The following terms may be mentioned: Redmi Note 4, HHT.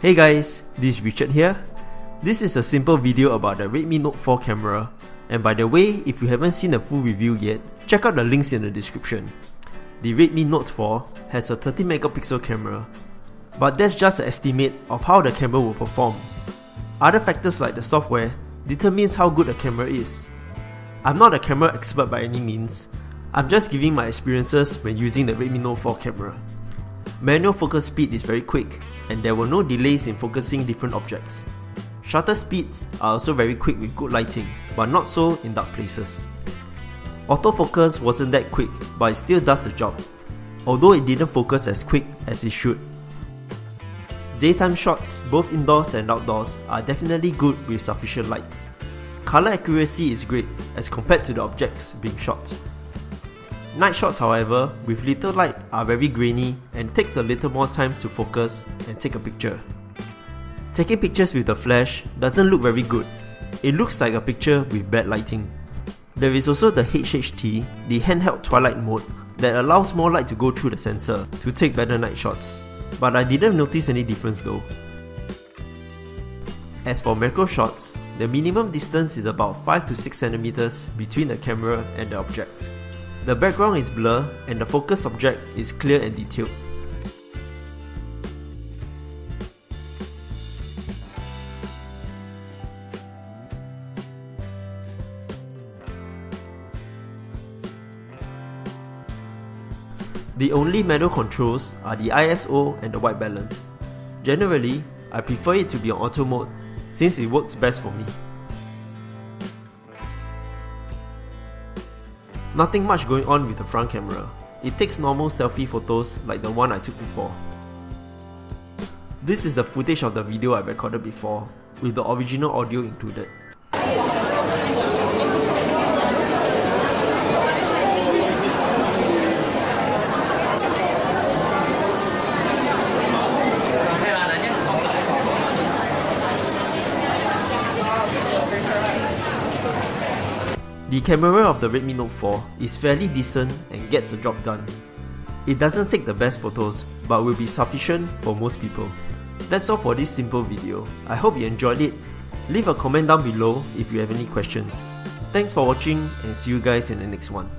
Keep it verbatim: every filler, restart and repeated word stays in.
Hey guys, this is Richard here. This is a simple video about the Redmi Note four camera, and by the way, if you haven't seen the full review yet, check out the links in the description. The Redmi Note four has a thirty megapixel camera, but that's just an estimate of how the camera will perform. Other factors like the software determines how good a camera is. I'm not a camera expert by any means, I'm just giving my experiences when using the Redmi Note four camera. Manual focus speed is very quick, and there were no delays in focusing different objects. Shutter speeds are also very quick with good lighting, but not so in dark places. Autofocus wasn't that quick, but it still does the job, although it didn't focus as quick as it should. Daytime shots, both indoors and outdoors, are definitely good with sufficient lights. Color accuracy is great as compared to the objects being shot. Night shots, however, with little light are very grainy and takes a little more time to focus and take a picture. Taking pictures with the flash doesn't look very good. It looks like a picture with bad lighting. There is also the H H T, the handheld twilight mode, that allows more light to go through the sensor to take better night shots, but I didn't notice any difference though. As for macro shots, the minimum distance is about five to six centimeters between the camera and the object. The background is blur and the focus object is clear and detailed. The only manual controls are the I S O and the white balance. Generally, I prefer it to be on auto mode since it works best for me. Nothing much going on with the front camera. It takes normal selfie photos like the one I took before. This is the footage of the video I recorded before, with the original audio included. The camera of the Redmi Note four is fairly decent and gets the job done. It doesn't take the best photos, but will be sufficient for most people. That's all for this simple video. I hope you enjoyed it. Leave a comment down below if you have any questions. Thanks for watching and see you guys in the next one.